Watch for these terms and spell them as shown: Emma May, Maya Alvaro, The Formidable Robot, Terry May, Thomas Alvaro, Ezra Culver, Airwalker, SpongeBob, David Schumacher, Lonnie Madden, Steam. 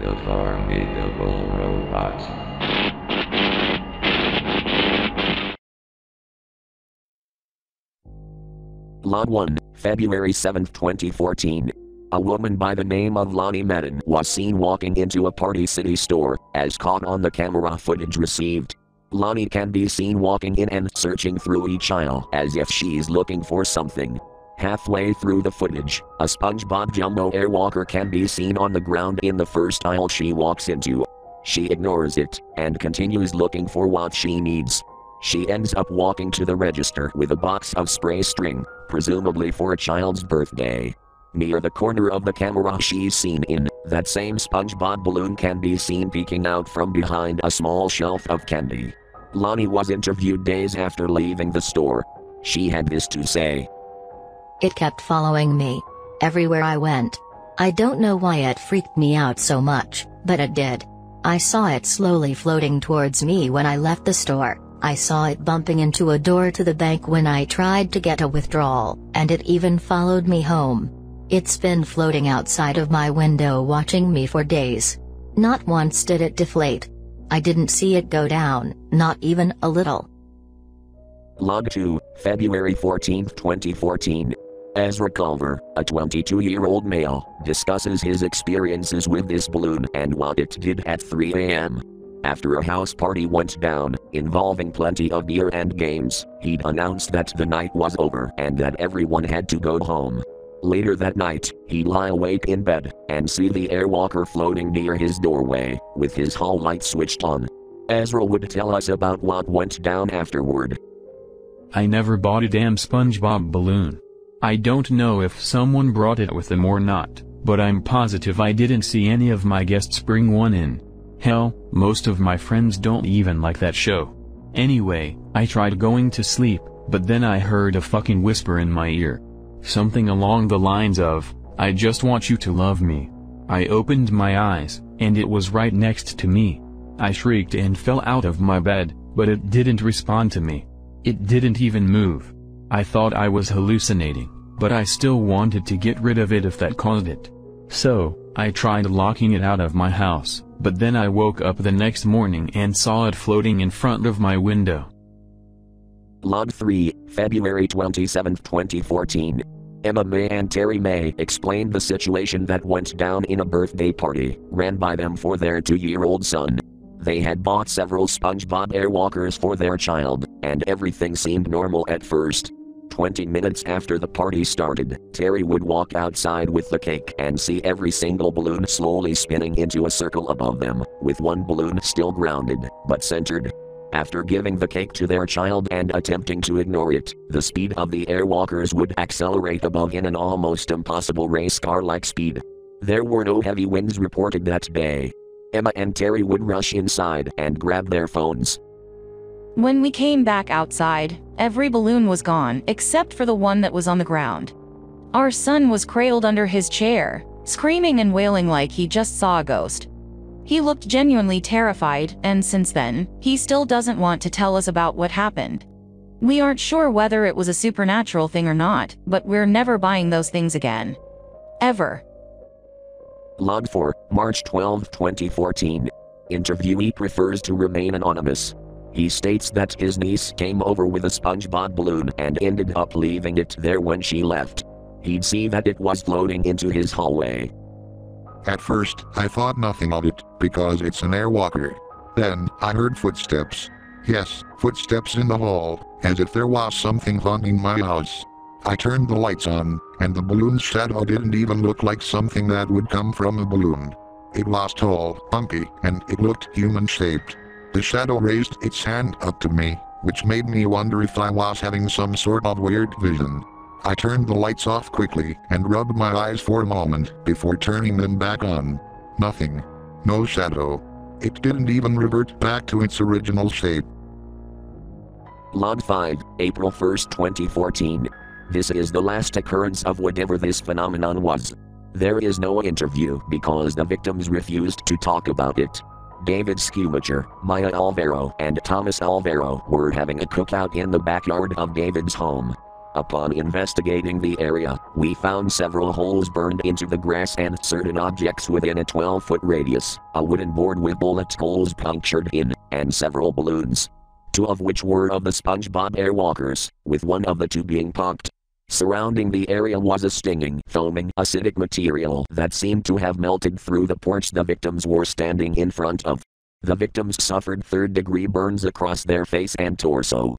the formidable robot. Lot 1, February 7, 2014. A woman by the name of Lonnie Madden was seen walking into a Party City store, as caught on the camera footage received. Lonnie can be seen walking in and searching through each aisle as if she's looking for something. Halfway through the footage, a SpongeBob Jumbo Air Walker can be seen on the ground in the first aisle she walks into. She ignores it and continues looking for what she needs. She ends up walking to the register with a box of spray string, presumably for a child's birthday. Near the corner of the camera she's seen in, that same SpongeBob balloon can be seen peeking out from behind a small shelf of candy. Lonnie was interviewed days after leaving the store. She had this to say. It kept following me. Everywhere I went. I don't know why it freaked me out so much, but it did. I saw it slowly floating towards me when I left the store. I saw it bumping into a door to the bank when I tried to get a withdrawal, and it even followed me home. It's been floating outside of my window watching me for days. Not once did it deflate. I didn't see it go down, not even a little. Log 2, February 14, 2014. Ezra Culver, a 22-year-old male, discusses his experiences with this balloon and what it did at 3 a.m. After a house party went down, involving plenty of beer and games, he'd announced that the night was over and that everyone had to go home. Later that night, he'd lie awake in bed and see the airwalker floating near his doorway, with his hall light switched on. Ezra would tell us about what went down afterward. I never bought a damn SpongeBob balloon. I don't know if someone brought it with them or not, but I'm positive I didn't see any of my guests bring one in. Hell, most of my friends don't even like that show. Anyway, I tried going to sleep, but then I heard a fucking whisper in my ear. Something along the lines of, I just want you to love me. I opened my eyes, and it was right next to me. I shrieked and fell out of my bed, but it didn't respond to me. It didn't even move. I thought I was hallucinating, but I still wanted to get rid of it if that caused it. So, I tried locking it out of my house, but then I woke up the next morning and saw it floating in front of my window. Log 3, February 27, 2014. Emma May and Terry May explained the situation that went down in a birthday party ran by them for their 2-year-old son. They had bought several SpongeBob Airwalkers for their child, and everything seemed normal at first. 20 minutes after the party started, Terry would walk outside with the cake and see every single balloon slowly spinning into a circle above them, with one balloon still grounded, but centered. After giving the cake to their child and attempting to ignore it, the speed of the airwalkers would accelerate above in an almost impossible race car-like speed. There were no heavy winds reported that day. Emma and Terry would rush inside and grab their phones. When we came back outside, every balloon was gone except for the one that was on the ground. Our son was cradled under his chair, screaming and wailing like he just saw a ghost. He looked genuinely terrified, and since then, he still doesn't want to tell us about what happened. We aren't sure whether it was a supernatural thing or not, but we're never buying those things again. Ever. Log 4, March 12, 2014. Interviewee prefers to remain anonymous. He states that his niece came over with a SpongeBob balloon and ended up leaving it there when she left. He'd see that it was floating into his hallway. At first, I thought nothing of it, because it's an airwalker. Then, I heard footsteps. Yes, footsteps in the hall, as if there was something haunting my house. I turned the lights on, and the balloon's shadow didn't even look like something that would come from a balloon. It was tall, bumpy, and it looked human-shaped. The shadow raised its hand up to me, which made me wonder if I was having some sort of weird vision. I turned the lights off quickly and rubbed my eyes for a moment before turning them back on. Nothing. No shadow. It didn't even revert back to its original shape. Log 5, April 1, 2014. This is the last occurrence of whatever this phenomenon was. There is no interview because the victims refused to talk about it. David Schumacher, Maya Alvaro, and Thomas Alvaro were having a cookout in the backyard of David's home. Upon investigating the area, we found several holes burned into the grass and certain objects within a 12-foot radius, a wooden board with bullet holes punctured in, and several balloons. Two of which were of the SpongeBob Airwalkers, with one of the two being popped. Surrounding the area was a stinging, foaming, acidic material that seemed to have melted through the porch the victims were standing in front of. The victims suffered third-degree burns across their face and torso.